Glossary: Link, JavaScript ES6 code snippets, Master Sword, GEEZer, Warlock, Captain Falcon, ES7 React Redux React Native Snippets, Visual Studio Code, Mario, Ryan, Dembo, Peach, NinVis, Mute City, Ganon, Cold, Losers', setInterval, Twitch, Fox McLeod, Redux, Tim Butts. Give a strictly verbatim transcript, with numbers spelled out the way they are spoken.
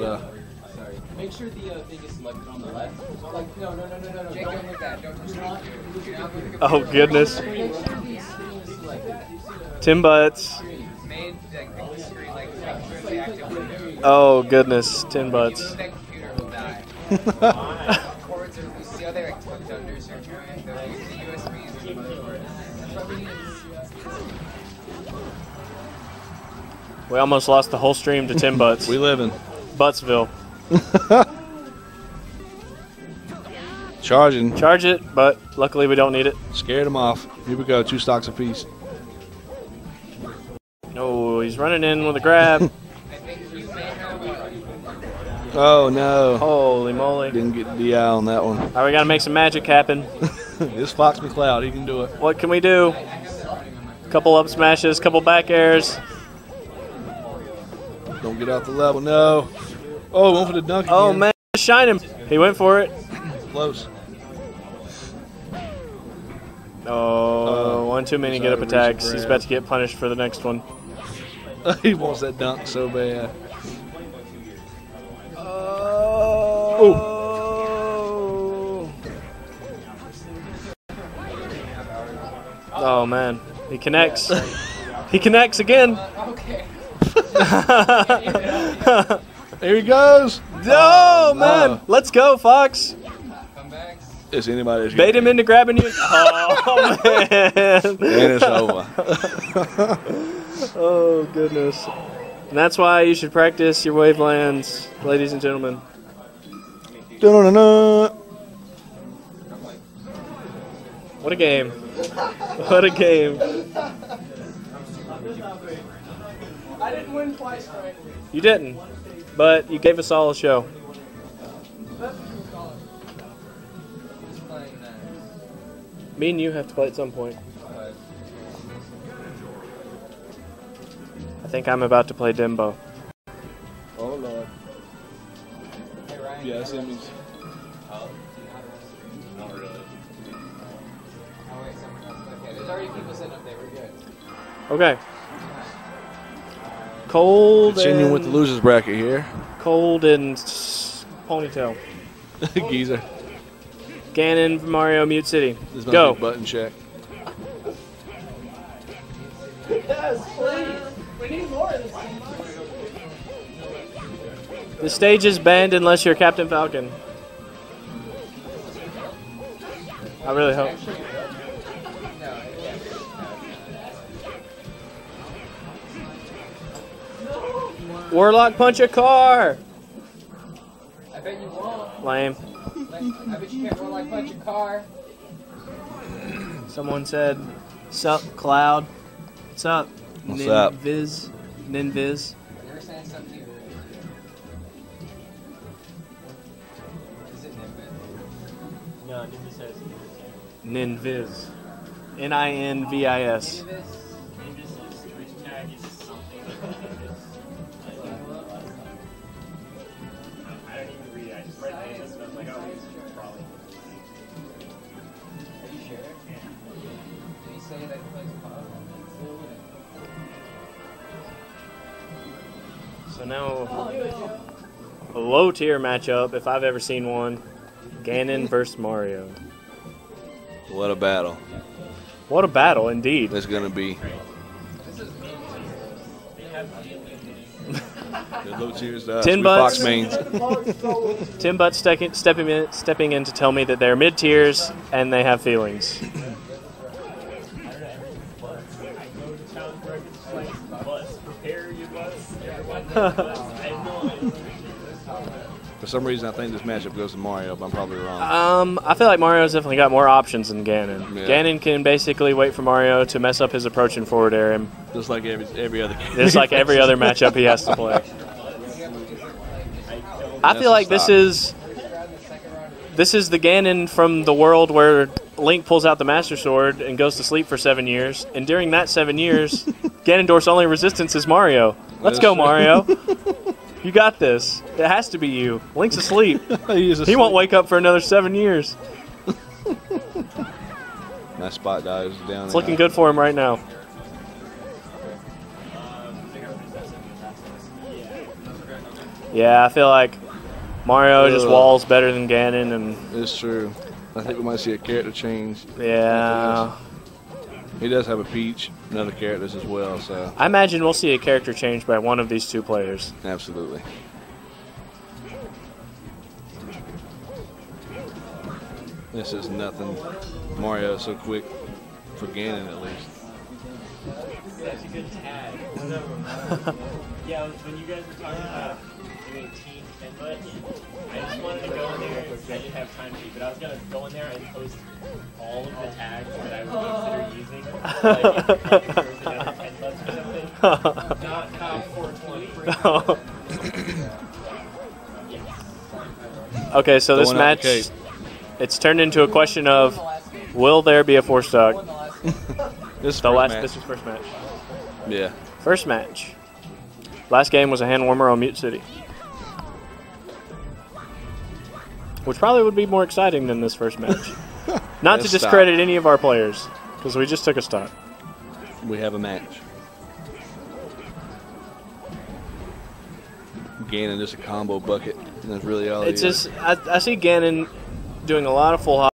Yeah. Sorry. Make sure the uh, thing is selected on the left. Like, no, no, no, no, no, no. Jake, don't look at that. Don't touch it. Oh, goodness. Tim Butts. Oh, goodness. Tim Butts. We almost lost the whole stream to Tim Butts. We live in Buttsville. Charging. Charge it, but luckily we don't need it. Scared him off. Here we go, two stocks apiece. Oh, he's running in with a grab. Oh, no. Holy moly. Didn't get the D I on that one. All right, we got to make some magic happen. It's Fox McLeod. He can do it. What can we do? Couple up smashes, couple back airs. Don't get off the level. No. Oh, went for the dunk. Oh, again. Man. Shine him. He went for it. Close. Oh, uh, one too many get up attacks. He's about to get punished for the next one. He wants that dunk so bad. Oh. Oh, man. He connects. He connects again. Okay. Here he goes. Oh, man. No. Let's go, Fox. Is anybody bait him into grabbing you? Oh, man. And it's over. Oh, goodness. And that's why you should practice your wavelands, ladies and gentlemen. Da-da-da-da. What a game. What a game. I didn't win twice, right? You didn't, but you gave us all a show. Me and you have to play at some point. I think I'm about to play Dembo. Oh, Lord. Hey, Ryan, yeah, I see him. Oh, not really. Oh, wait, someone else. Okay, there's already people sitting up there. We're good. Okay. Cold Continuing and with the losers bracket here. Cold and ponytail. Geezer. Ganon from Mario Mute City. There's no go. Button check. Yes, please. We need more of this. The stage is banned unless you're Captain Falcon. I really hope. Warlock, punch a car! I bet you won't. Lame. I bet you can't Warlock punch a car. Someone said, sup, Cloud. What's up? What's up? NinVis. NinVis. You were saying something to you earlier. Is it NinVis? No, NinVis says NinVis. N I N V I S. NinVis is Twitch tag is something. So now, a low tier matchup, if I've ever seen one, Ganon versus Mario. What a battle. What a battle, indeed. That's going to be. The low tier's to us. Tim Butts. Fox mains. Tim Butts stepping, stepping, in, stepping in to tell me that they're mid tiers and they have feelings. For some reason, I think this matchup goes to Mario, but I'm probably wrong. Um, I feel like Mario's definitely got more options than Ganon. Yeah. Ganon can basically wait for Mario to mess up his approach and forward air him. Just like every, every other game. Just like every other matchup he has to play. I feel like this is this is the Ganon from the world where Link pulls out the Master Sword and goes to sleep for seven years, and during that seven years, Ganondorf's only resistance is Mario. Let's go, Mario. You got this. It has to be you. Link's asleep. He, asleep. He won't wake up for another seven years. Nice spot dives down. It's looking out. Good for him right now. Yeah, I feel like Mario Ugh. just walls better than Ganon, and it's true. I think we might see a character change. Yeah. He does have a Peach and other characters as well, so I imagine we'll see a character change by one of these two players. Absolutely. This is nothing. Mario so quick for Ganon, at least. That's a good tag. Yeah, when you guys were talking about doing team inputs, I just wanted to go in there. I didn't have time to, but I was going to go in there and post all of the tags that I would consider using. Like, if there was another ten bucks or something. Not top four twenty. Yes. Okay, so this match, it's turned into a question of, will there be a four stock? This is the last. Match. This is first match. Yeah. First match. Last game was a hand warmer on Mute City, which probably would be more exciting than this first match. Not to discredit stock. any of our players, because we just took a stock. We have a match. Ganon just a combo bucket. That's really all. It's just I, I see Ganon doing a lot of full hop.